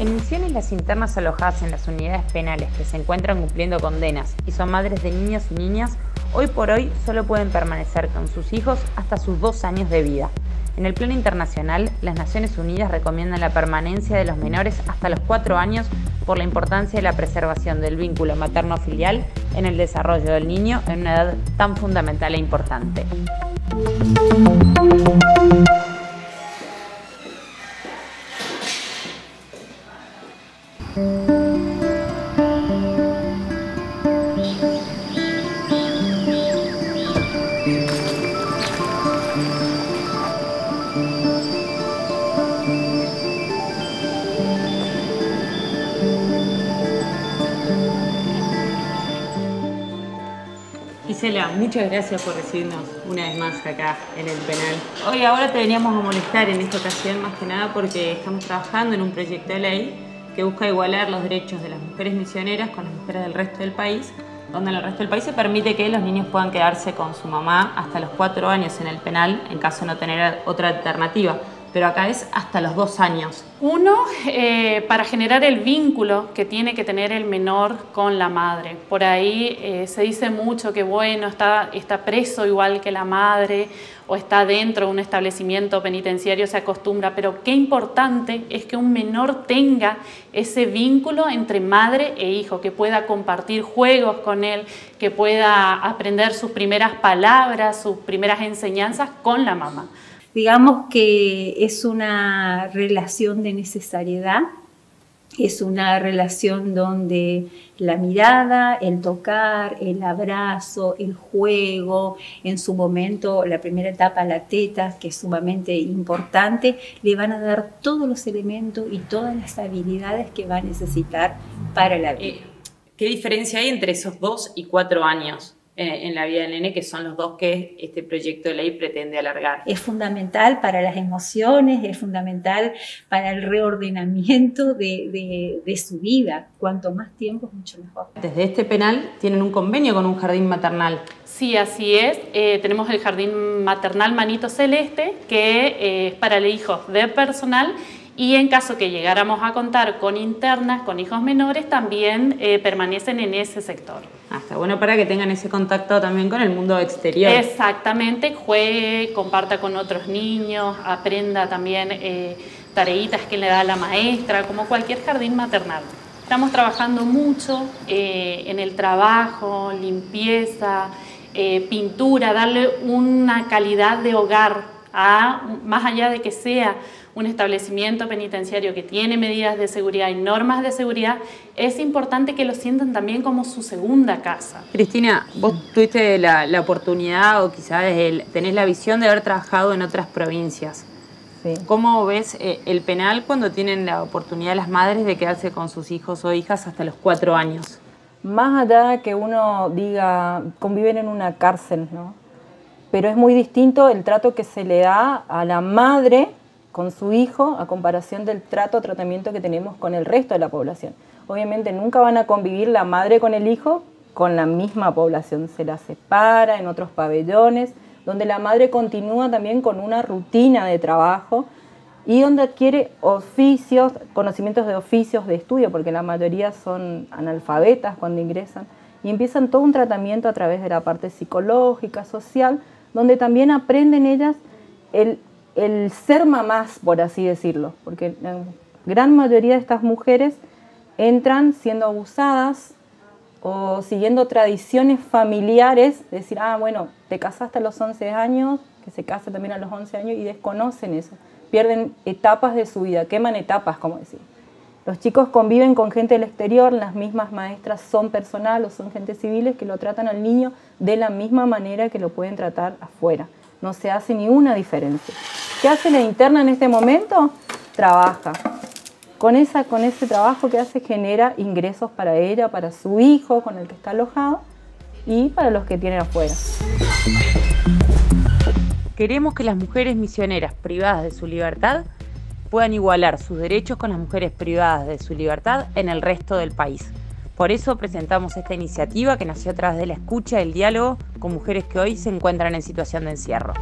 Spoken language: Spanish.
Enuncian las internas alojadas en las unidades penales que se encuentran cumpliendo condenas y son madres de niños y niñas, hoy por hoy solo pueden permanecer con sus hijos hasta sus 2 años de vida. En el plano internacional, las Naciones Unidas recomiendan la permanencia de los menores hasta los 4 años por la importancia de la preservación del vínculo materno-filial en el desarrollo del niño en una edad tan fundamental e importante. Gisela, muchas gracias por recibirnos una vez más acá en el penal. Hoy ahora te veníamos a molestar en esta ocasión más que nada porque estamos trabajando en un proyecto de ley que busca igualar los derechos de las mujeres misioneras con las mujeres del resto del país, donde en el resto del país se permite que los niños puedan quedarse con su mamá hasta los 4 años en el penal en caso de no tener otra alternativa. Pero acá es hasta los 2 años. Uno, para generar el vínculo que tiene que tener el menor con la madre. Por ahí se dice mucho que bueno, está preso igual que la madre o está dentro de un establecimiento penitenciario, se acostumbra, pero qué importante es que un menor tenga ese vínculo entre madre e hijo, que pueda compartir juegos con él, que pueda aprender sus primeras palabras, sus primeras enseñanzas con la mamá. Digamos que es una relación de necesariedad, es una relación donde la mirada, el tocar, el abrazo, el juego, en su momento, la primera etapa, la teta, que es sumamente importante, le van a dar todos los elementos y todas las habilidades que va a necesitar para la vida. ¿Qué diferencia hay entre esos 2 y 4 años? En la vida del nene, que son los 2 que este proyecto de ley pretende alargar. Es fundamental para las emociones, es fundamental para el reordenamiento de su vida. Cuanto más tiempo, mucho mejor. Desde este penal tienen un convenio con un jardín maternal. Sí, así es. Tenemos el jardín maternal Manito Celeste, que es para hijos de personal. Y en caso que llegáramos a contar con internas, con hijos menores, también permanecen en ese sector. Está bueno para que tengan ese contacto también con el mundo exterior. Exactamente, juegue, comparta con otros niños, aprenda también tareitas que le da la maestra, como cualquier jardín maternal. Estamos trabajando mucho en el trabajo, limpieza, pintura, darle una calidad de hogar. Más allá de que sea un establecimiento penitenciario que tiene medidas de seguridad y normas de seguridad, es importante que lo sientan también como su segunda casa. Cristina, vos tuviste la oportunidad o quizás tenés la visión de haber trabajado en otras provincias. Sí. ¿Cómo ves el penal cuando tienen la oportunidad las madres de quedarse con sus hijos o hijas hasta los 4 años? Más allá que uno diga, conviven en una cárcel, ¿no? Pero es muy distinto el trato que se le da a la madre con su hijo a comparación del tratamiento que tenemos con el resto de la población. Obviamente nunca van a convivir la madre con el hijo con la misma población. Se la separa en otros pabellones, donde la madre continúa también con una rutina de trabajo y donde adquiere oficios, conocimientos de oficios de estudio, porque la mayoría son analfabetas cuando ingresan, y empiezan todo un tratamiento a través de la parte psicológica, social, donde también aprenden ellas el ser mamás, por así decirlo, porque la gran mayoría de estas mujeres entran siendo abusadas o siguiendo tradiciones familiares, decir, bueno, te casaste a los 11 años, que se casa también a los 11 años, y desconocen eso, pierden etapas de su vida, queman etapas, como decimos. Los chicos conviven con gente del exterior, las mismas maestras son personal o son gente civiles que lo tratan al niño de la misma manera que lo pueden tratar afuera. No se hace ni una diferencia. ¿Qué hace la interna en este momento? Trabaja. Con ese trabajo que hace genera ingresos para ella, para su hijo con el que está alojado y para los que tienen afuera. Queremos que las mujeres misioneras privadas de su libertad puedan igualar sus derechos con las mujeres privadas de su libertad en el resto del país. Por eso presentamos esta iniciativa que nació a través de la escucha y el diálogo con mujeres que hoy se encuentran en situación de encierro.